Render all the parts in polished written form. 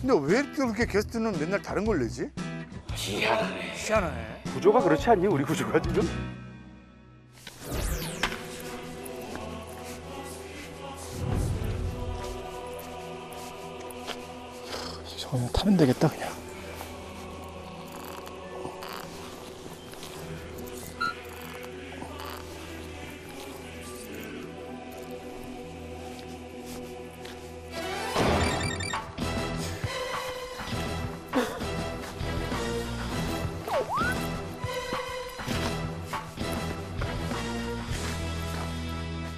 근데 왜 이렇게 게스트는 맨날 다른 걸 내지? 희한하네. 희한하네. 구조가 그렇지 않니? 우리 구조가 지금? 저거 그냥 타면 되겠다, 그냥.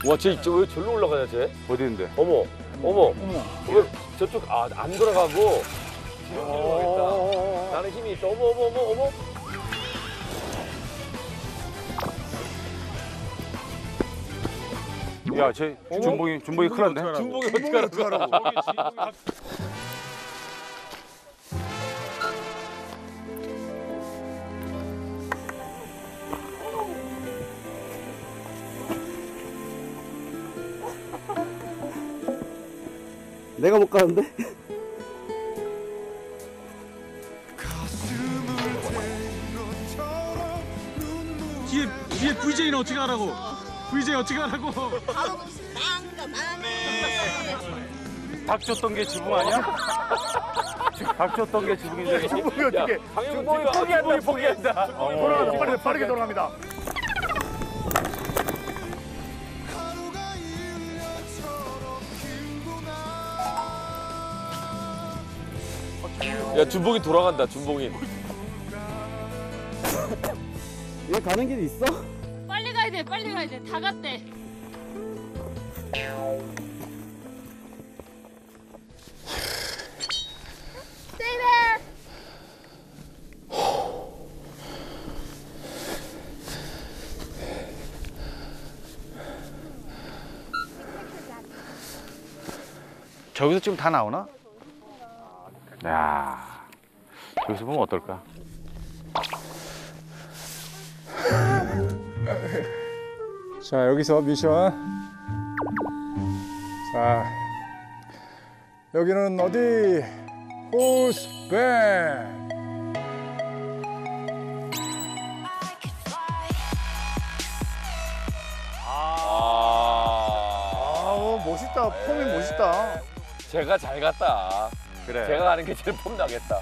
와, 쟤 왜 절로 올라가냐, 쟤? 어디인데? 어머, 어머. 왜 저쪽, 아, 안 돌아가고. 지금 길로 가겠다. 나는 힘이 있어. 어머, 어머, 어머, 어머. 야, 쟤 준봉이 큰일 났네. 준봉이 어떻게 하라고. 내가 못 가는데? 뒤에 VJ는 어떻게 하라고? VJ 어떻게 하라고? 바로 망가 망해. 박 줬던 게 지붕 아니야? 박 줬던 게 지붕인데. 지붕이 어떻게? 지붕이 포기한다. 포기한다. 돌아가서 빠르게 돌아갑니다. 야, 준봉이 돌아간다, 준봉이. 얘 가는 길 있어? 빨리 가야 돼, 빨리 가야 돼. 다 갔대. Stay there. 저기서 지금 다 나오나? 야, 여기서 보면 어떨까? 자, 여기서 미션. 자, 여기는 어디? 호스밴드. 아우, 멋있다. 폼이 멋있다. 제가 잘 갔다. 그래. 제가 하는 게 제일 폼 나겠다.